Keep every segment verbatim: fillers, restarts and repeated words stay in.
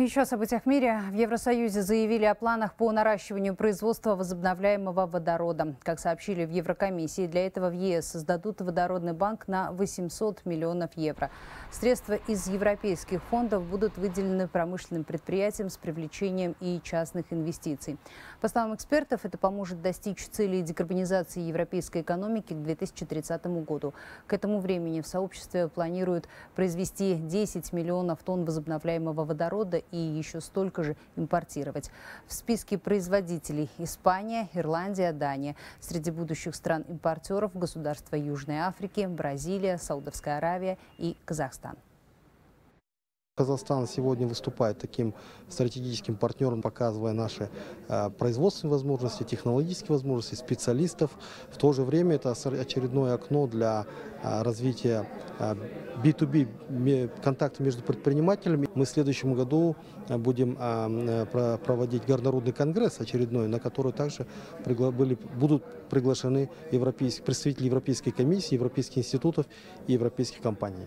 Еще о событиях в мире. В Евросоюзе заявили о планах по наращиванию производства возобновляемого водорода. Как сообщили в Еврокомиссии, для этого в Е С создадут водородный банк на восемьсот миллионов евро. Средства из европейских фондов будут выделены промышленным предприятиям с привлечением и частных инвестиций. По словам экспертов, это поможет достичь цели декарбонизации европейской экономики к две тысячи тридцатому году. К этому времени в сообществе планируют произвести десять миллионов тонн возобновляемого водорода и еще столько же импортировать. В списке производителей Испания, Ирландия, Дания. Среди будущих стран-импортеров государства Южной Африки, Бразилия, Саудовская Аравия и Казахстан. Казахстан сегодня выступает таким стратегическим партнером, показывая наши производственные возможности, технологические возможности, специалистов. В то же время это очередное окно для развития би ту би, контакта между предпринимателями. Мы в следующем году будем проводить горнорудный конгресс очередной, на который также были, будут приглашены европейские, представители Европейской комиссии, европейских институтов и европейских компаний.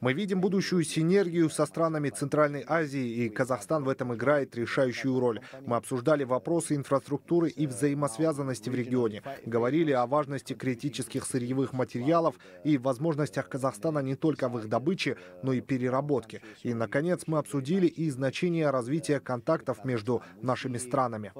Мы видим будущую синергию со странами Центральной Азии, и Казахстан в этом играет решающую роль. Мы обсуждали вопросы инфраструктуры и взаимосвязанности в регионе, говорили о важности критических сырьевых материалов и возможностях Казахстана не только в их добыче, но и переработке. И, наконец, мы обсудили и значение развития контактов между нашими странами.